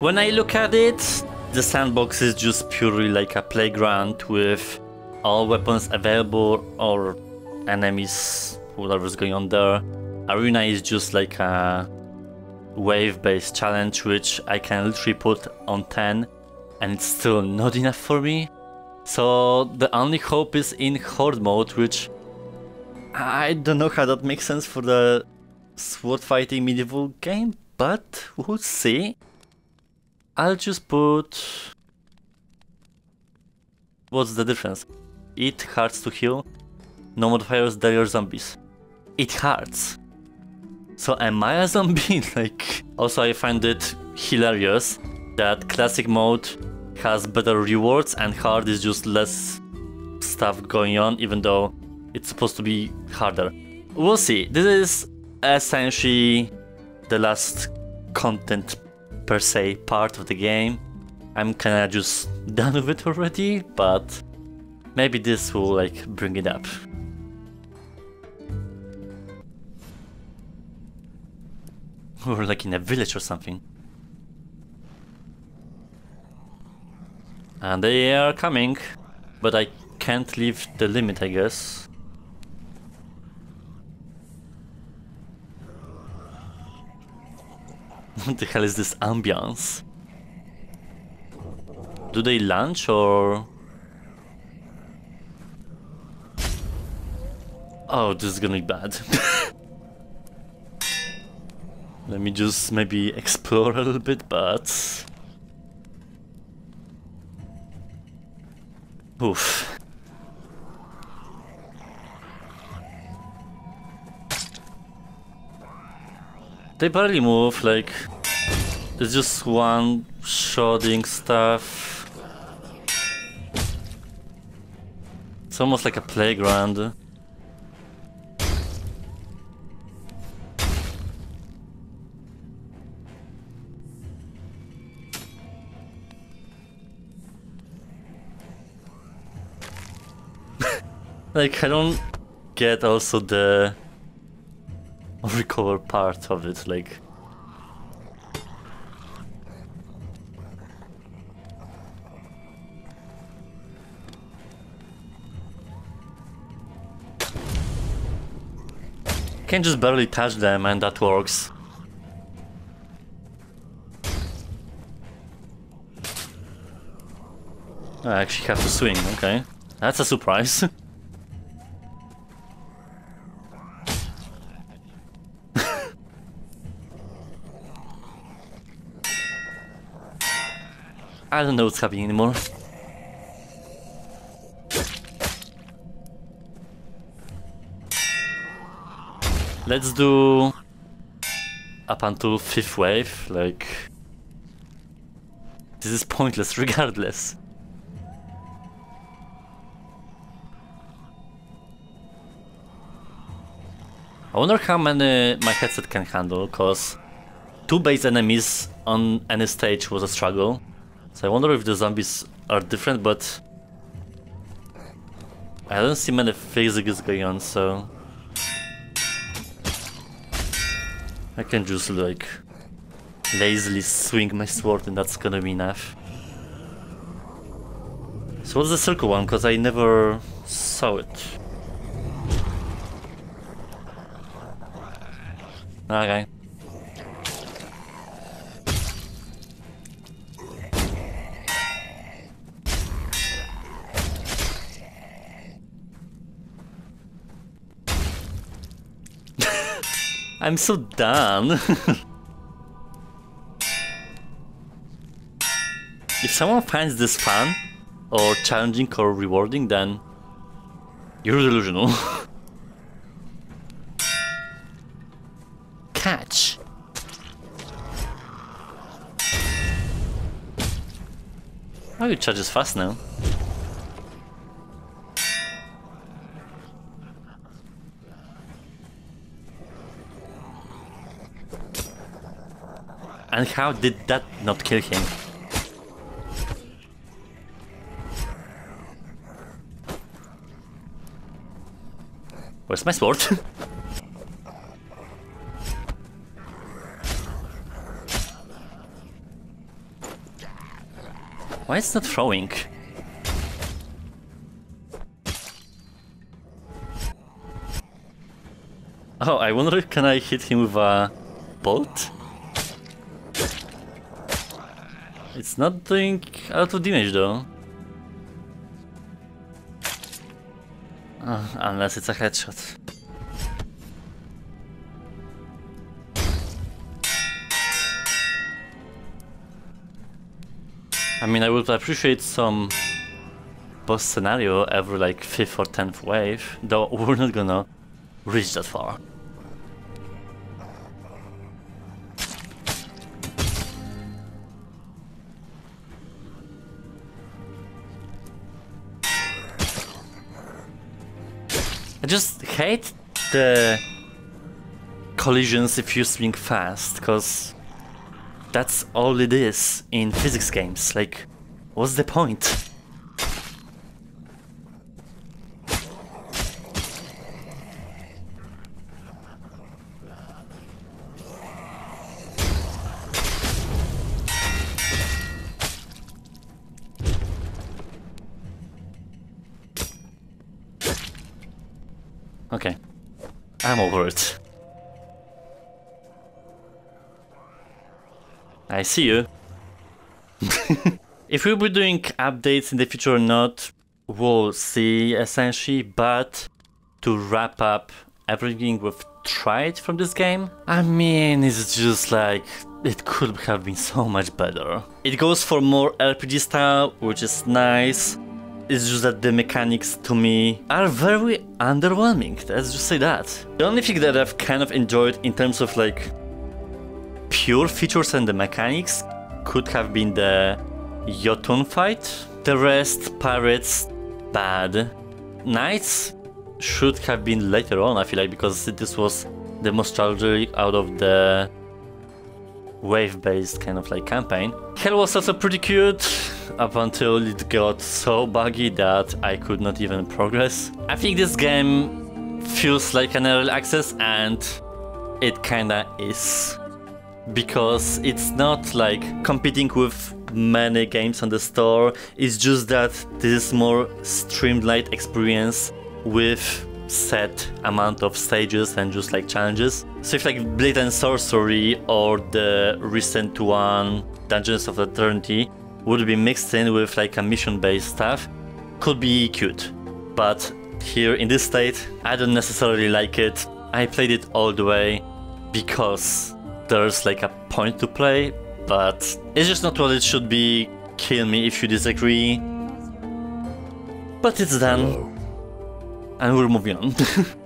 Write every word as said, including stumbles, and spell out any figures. When I look at it, the sandbox is just purely like a playground with all weapons available or enemies, whatever's going on there. Arena is just like a wave-based challenge which I can literally put on ten and it's still not enough for me. So the only hope is in horde mode, which I don't know how that makes sense for the sword fighting medieval game, but we'll see. I'll just put... What's the difference? It hurts to heal, no modifiers, there are zombies. It hurts. So am I a zombie? Like, also I find it hilarious that classic mode has better rewards and hard is just less stuff going on, even though it's supposed to be harder. We'll see. This is essentially the last content per se part of the game. I'm kinda just done with it already, but maybe this will like bring it up. We're like in a village or something. And they are coming, but I can't leave the limit, I guess. What the hell is this ambiance? Do they lunge or... Oh, this is gonna be bad. Let me just maybe explore a little bit, but... Oof. They barely move, like... It's just one-shotting stuff. It's almost like a playground. Like, I don't get also the recover part of it, like... Can just barely touch them and that works. I actually have to swing, okay. That's a surprise. I don't know what's happening anymore. Let's do up until fifth wave, like... This is pointless regardless. I wonder how many my headset can handle, cause two base enemies on any stage was a struggle. So I wonder if the zombies are different, but I don't see many physics going on, so I can just like lazily swing my sword and that's gonna be enough. So what's the circle one? Because I never saw it. Okay. I'm so done. If someone finds this fun or challenging or rewarding, then you're delusional. Catch. Oh, it charges fast now. And how did that not kill him? Where's my sword? Why is it not throwing? Oh, I wonder, can I hit him with a bolt? It's not doing a lot of damage though. Uh, unless it's a headshot. I mean, I would appreciate some boss scenario every like fifth or tenth wave, though we're not gonna reach that far. I just hate the collisions if you swing fast, cause that's all it is in physics games. Like, what's the point? Okay, I'm over it. I see you. If we'll be doing updates in the future or not, we'll see essentially, but to wrap up everything we've tried from this game, I mean, it's just like, it could have been so much better. It goes for more R P G style, which is nice. It's just that the mechanics to me are very underwhelming, let's just say that. The only thing that I've kind of enjoyed in terms of like pure features and the mechanics could have been the Jotun fight. The rest, pirates, bad. Knights should have been later on, I feel like, because this was the most challenging out of the wave-based kind of like campaign. Hell was also pretty cute, up until it got so buggy that I could not even progress. I think this game feels like an early access, and it kinda is, because it's not like competing with many games on the store, it's just that this is more streamlined experience with set amount of stages and just like challenges. So if like Blade and Sorcery or the recent one Dungeons of Eternity would be mixed in with like a mission based stuff, could be cute, but here in this state I don't necessarily like it. I played it all the way because there's like a point to play, but it's just not what it should be. Kill me if you disagree. But it's done. Hello. And we're moving on.